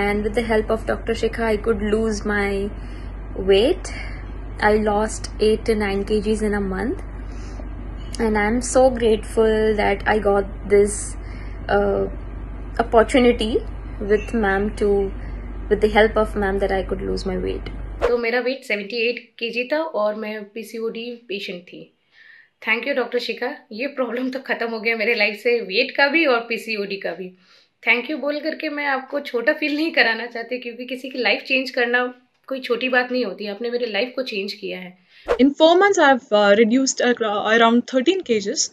and with the help of Dr. Shikha I could lose my weight. I lost 8 to 9 kgs in a month, and I'm so grateful that I got this opportunity with ma'am, to with the help of ma'am, that I could lose my weight. So मेरा weight 78 kg था और मैं PCOD patient थी. Thank you doctor Shikha, ये problem तो ख़त्म हो गया मेरे लाइफ से, वेट का भी और पीसीओडी का भी. थैंक यू बोल करके मैं आपको छोटा फील नहीं कराना चाहती, क्योंकि किसी की लाइफ चेंज करना कोई छोटी बात नहीं होती. आपने मेरे लाइफ को चेंज किया है. In 4 months I have reduced around 13 kgs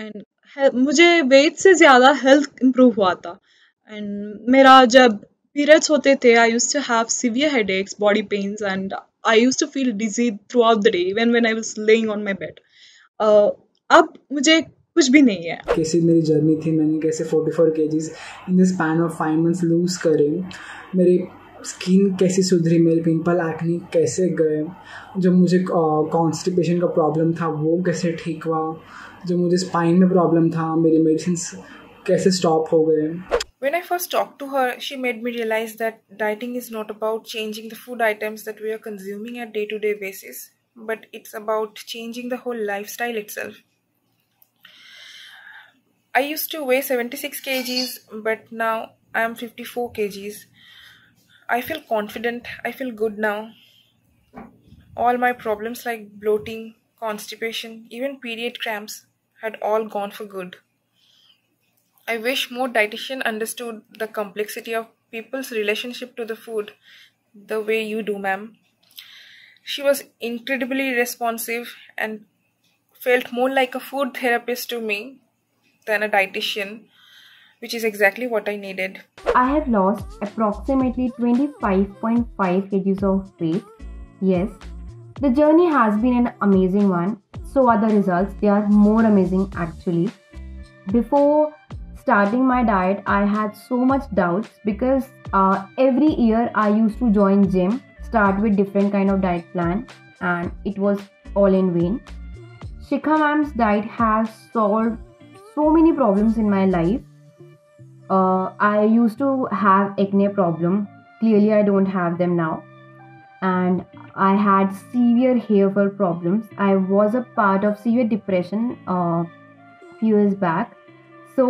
and मुझे वेट से ज़्यादा हेल्थ इम्प्रूव हुआ था. एंड मेरा जब पीरियड्स होते थे I used to have severe headaches, body pains and I used to feel dizzy throughout the day even when I was laying on my bed. अब मुझे कुछ भी नहीं है. कैसी मेरी जर्नी थी, मैंने कैसे 44 kgs in the span of 5 months lose करे, मेरी स्किन कैसी सुधरी, मेरे पिंपल एक्ने कैसे गए, जो मुझे कॉन्स्टिपेशन का प्रॉब्लम था वो कैसे ठीक हुआ, जो मुझे स्पाइन में प्रॉब्लम था मेरी मेडिसिन्स कैसे स्टॉप हो गए. When I first talked to her, she made me realize that dieting is not about changing the food items that we are consuming at day-to-day basis, but it's about changing the whole lifestyle itself. I used to weigh 76 kgs, but now I am 54 kgs. I feel confident, I feel good now. All my problems like bloating, constipation, even period cramps had all gone for good. I wish more dietitians understood the complexity of people's relationship to the food the way you do, ma'am. She was incredibly responsive and felt more like a food therapist to me than a dietitian, which is exactly what I needed. I have lost approximately 25.5 kgs of weight. Yes, the journey has been an amazing one. So are the results. They are more amazing actually. Before starting my diet, I had so much doubts because every year I used to join gym, start with different kind of diet plan, and it was all in vain. Shikha ma'am's diet has solved so many problems in my life. I used to have acne problem. Clearly I don't have them now. And I had severe hair fall problems. I was a part of severe depression few years back. So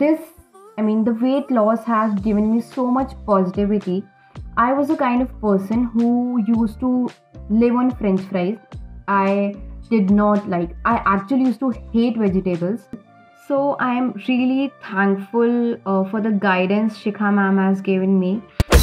the weight loss has given me so much positivity. I was a kind of person who used to live on French fries. I actually used to hate vegetables. So I am really thankful for the guidance Shikha ma'am has given me.